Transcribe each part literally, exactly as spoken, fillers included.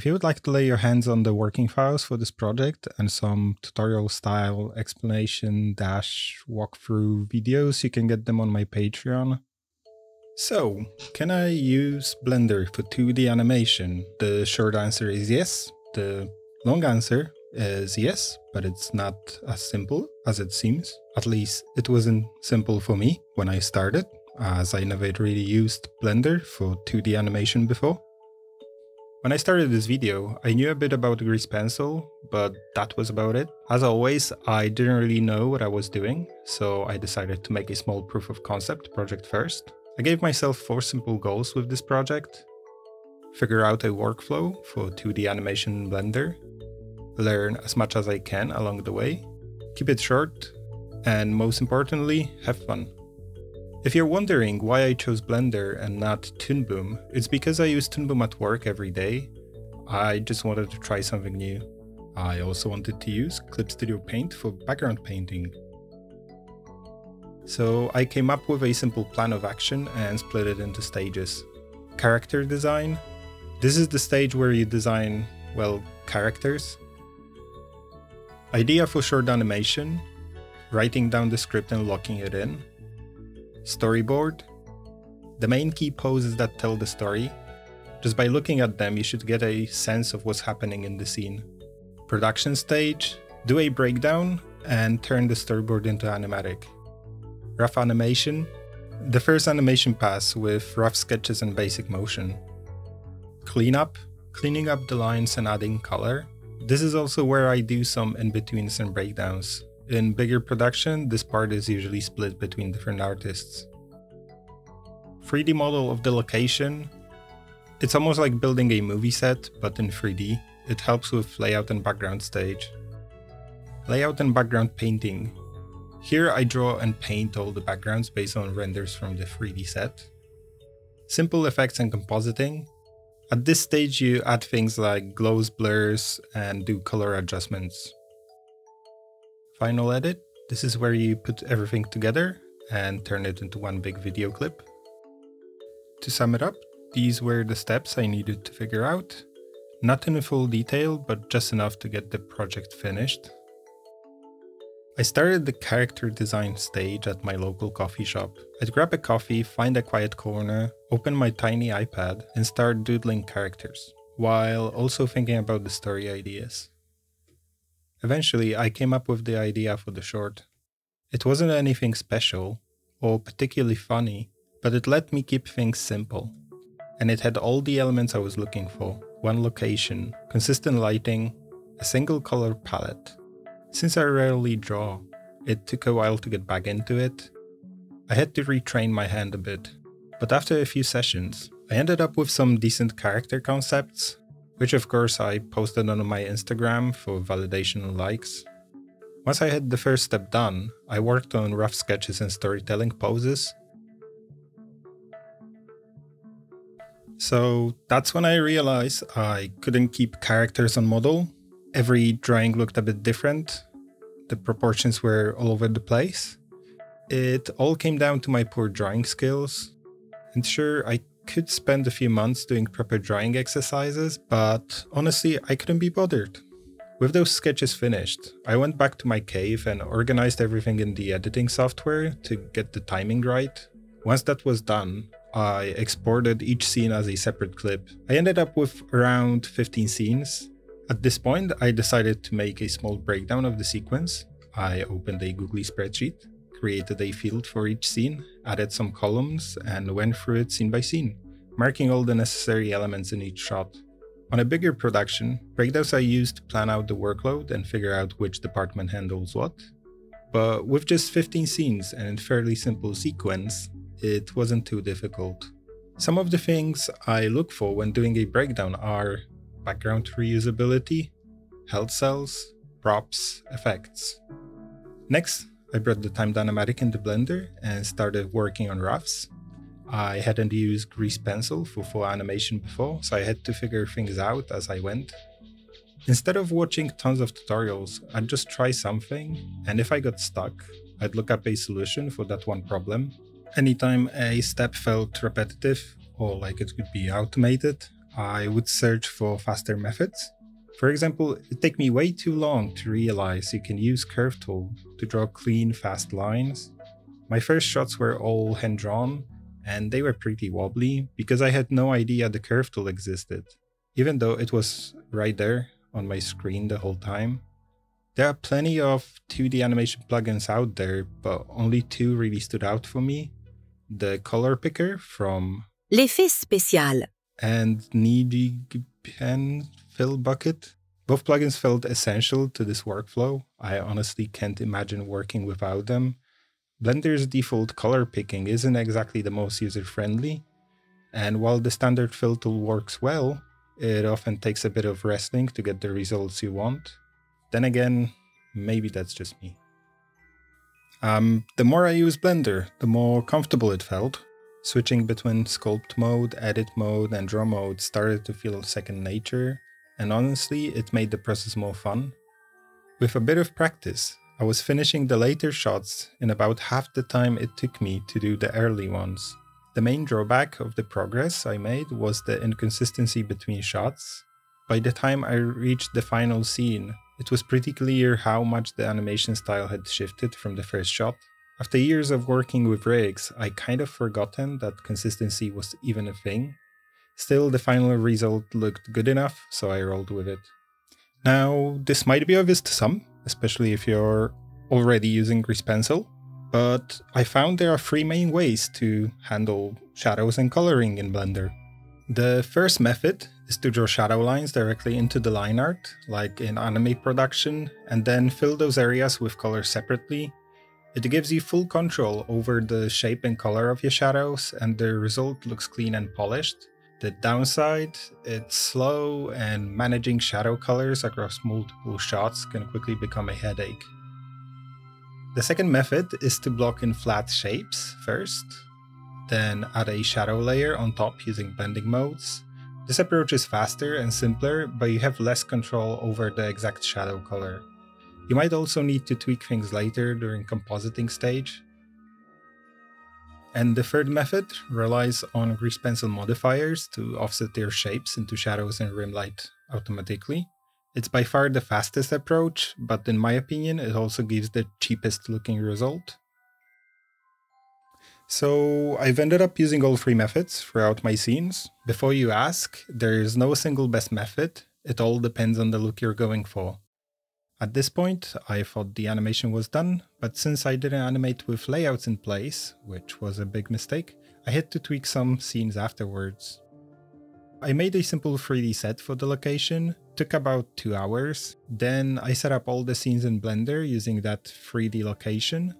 If you would like to lay your hands on the working files for this project and some tutorial style explanation dash walkthrough videos, you can get them on my Patreon. So, can I use Blender for two D animation? The short answer is yes. The long answer is yes, but it's not as simple as it seems. At least it wasn't simple for me when I started, as I never really used Blender for two D animation before. When I started this video, I knew a bit about Grease Pencil, but that was about it. As always, I didn't really know what I was doing, so I decided to make a small proof of concept project first. I gave myself four simple goals with this project: figure out a workflow for two D animation in Blender, learn as much as I can along the way, keep it short, and most importantly, have fun. If you're wondering why I chose Blender and not ToonBoom, it's because I use ToonBoom at work every day. I just wanted to try something new. I also wanted to use Clip Studio Paint for background painting. So I came up with a simple plan of action and split it into stages. Character design. This is the stage where you design, well, characters. Idea for short animation. Writing down the script and locking it in. Storyboard. The main key poses that tell the story. Just by looking at them, you should get a sense of what's happening in the scene. Production stage. Do a breakdown and turn the storyboard into animatic. Rough animation. The first animation pass with rough sketches and basic motion. Cleanup. Cleaning up the lines and adding color. This is also where I do some in-betweens and breakdowns. In bigger production, this part is usually split between different artists. three D model of the location. It's almost like building a movie set, but in three D. It helps with layout and background stage. Layout and background painting. Here I draw and paint all the backgrounds based on renders from the three D set. Simple effects and compositing. At this stage, you add things like glows, blurs, and do color adjustments. Final edit. This is where you put everything together and turn it into one big video clip. To sum it up, these were the steps I needed to figure out. Not in full detail, but just enough to get the project finished. I started the character design stage at my local coffee shop. I'd grab a coffee, find a quiet corner, open my tiny iPad, and start doodling characters, while also thinking about the story ideas. Eventually, I came up with the idea for the short. It wasn't anything special or particularly funny, but it let me keep things simple. And it had all the elements I was looking for. One location, consistent lighting, a single color palette. Since I rarely draw, it took a while to get back into it. I had to retrain my hand a bit, but after a few sessions, I ended up with some decent character concepts, which of course I posted on my Instagram for validation and likes. Once I had the first step done, I worked on rough sketches and storytelling poses. So that's when I realized I couldn't keep characters on model. Every drawing looked a bit different. The proportions were all over the place. It all came down to my poor drawing skills. And sure, I could spend a few months doing proper drawing exercises, but honestly, I couldn't be bothered. With those sketches finished, I went back to my cave and organized everything in the editing software to get the timing right. Once that was done, I exported each scene as a separate clip. I ended up with around fifteen scenes. At this point, I decided to make a small breakdown of the sequence. I opened a Google spreadsheet, created a field for each scene, added some columns, and went through it scene by scene, marking all the necessary elements in each shot. On a bigger production, breakdowns I used to plan out the workload and figure out which department handles what. But with just fifteen scenes and fairly simple sequence, it wasn't too difficult. Some of the things I look for when doing a breakdown are background reusability, health cells, props, effects. Next, I brought the timed animatic into Blender and started working on roughs. I hadn't used Grease Pencil for full animation before, so I had to figure things out as I went. Instead of watching tons of tutorials, I'd just try something, and if I got stuck, I'd look up a solution for that one problem. Anytime a step felt repetitive or like it could be automated, I would search for faster methods. For example, it took me way too long to realize you can use Curve Tool to draw clean, fast lines. My first shots were all hand-drawn, and they were pretty wobbly because I had no idea the Curve Tool existed, even though it was right there on my screen the whole time. There are plenty of two D animation plugins out there, but only two really stood out for me. The Color Picker from L'Effet Spécial and Needy Pen Fill Bucket. Both plugins felt essential to this workflow. I honestly can't imagine working without them. Blender's default color picking isn't exactly the most user-friendly, and while the standard fill tool works well, it often takes a bit of wrestling to get the results you want. Then again, maybe that's just me. Um, the more I use Blender, the more comfortable it felt. Switching between sculpt mode, edit mode, and draw mode started to feel second nature, and honestly, it made the process more fun. With a bit of practice, I was finishing the later shots in about half the time it took me to do the early ones. The main drawback of the progress I made was the inconsistency between shots. By the time I reached the final scene, it was pretty clear how much the animation style had shifted from the first shot. After years of working with rigs, I kind of forgotten that consistency was even a thing. Still, the final result looked good enough, so I rolled with it. Now, this might be obvious to some, especially if you're already using Grease Pencil, but I found there are three main ways to handle shadows and coloring in Blender. The first method is to draw shadow lines directly into the line art, like in anime production, and then fill those areas with color separately. It gives you full control over the shape and color of your shadows, and the result looks clean and polished. The downside, it's slow, and managing shadow colors across multiple shots can quickly become a headache. The second method is to block in flat shapes first, then add a shadow layer on top using blending modes. This approach is faster and simpler, but you have less control over the exact shadow color. You might also need to tweak things later during compositing stage. And the third method relies on Grease Pencil modifiers to offset their shapes into shadows and rim light automatically. It's by far the fastest approach, but in my opinion, it also gives the cheapest looking result. So I've ended up using all three methods throughout my scenes. Before you ask, there is no single best method. It all depends on the look you're going for. At this point, I thought the animation was done, but since I didn't animate with layouts in place, which was a big mistake, I had to tweak some scenes afterwards. I made a simple three D set for the location, took about two hours, then I set up all the scenes in Blender using that three D location,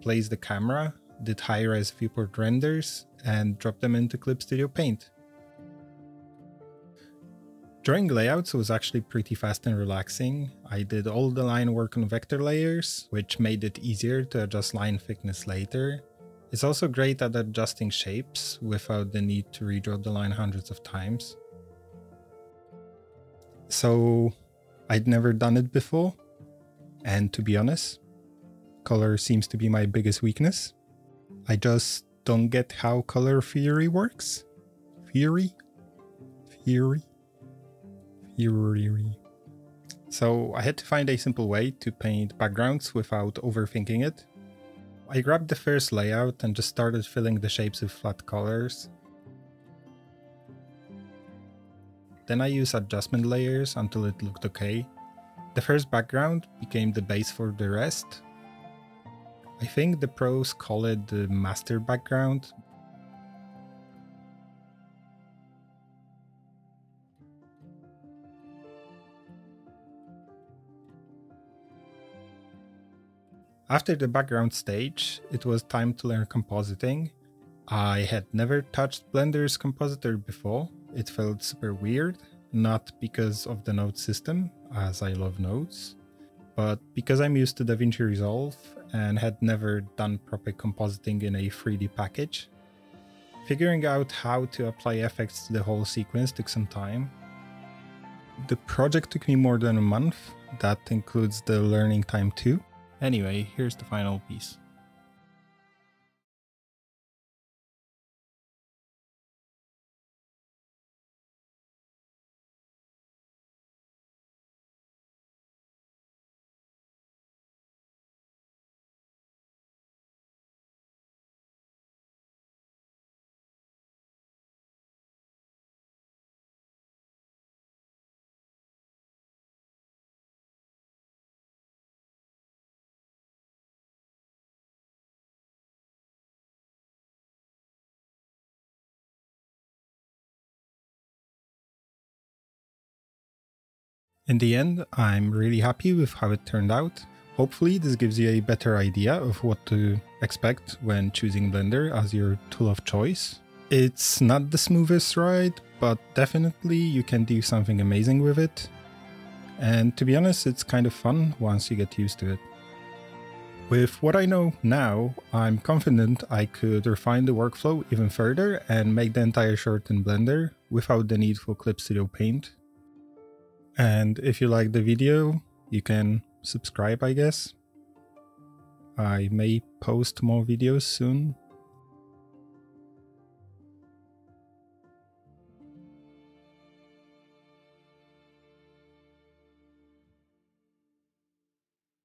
placed the camera, did high-res viewport renders, and dropped them into Clip Studio Paint. Drawing layouts was actually pretty fast and relaxing. I did all the line work on vector layers, which made it easier to adjust line thickness later. It's also great at adjusting shapes without the need to redraw the line hundreds of times. So I'd never done it before, and to be honest, color seems to be my biggest weakness. I just don't get how color theory works. Theory? Theory? Theory. So I had to find a simple way to paint backgrounds without overthinking it. I grabbed the first layout and just started filling the shapes with flat colors. Then I used adjustment layers until it looked okay. The first background became the base for the rest. I think the pros call it the master background. After the background stage, it was time to learn compositing. I had never touched Blender's compositor before. It felt super weird, not because of the node system, as I love nodes, but because I'm used to DaVinci Resolve and had never done proper compositing in a three D package. Figuring out how to apply effects to the whole sequence took some time. The project took me more than a month. That includes the learning time too. Anyway, here's the final piece. In the end, I'm really happy with how it turned out. Hopefully this gives you a better idea of what to expect when choosing Blender as your tool of choice. It's not the smoothest ride, but definitely you can do something amazing with it. And to be honest, it's kind of fun once you get used to it. With what I know now, I'm confident I could refine the workflow even further and make the entire short in Blender without the need for Clip Studio Paint. And if you like the video, you can subscribe, I guess. I may post more videos soon.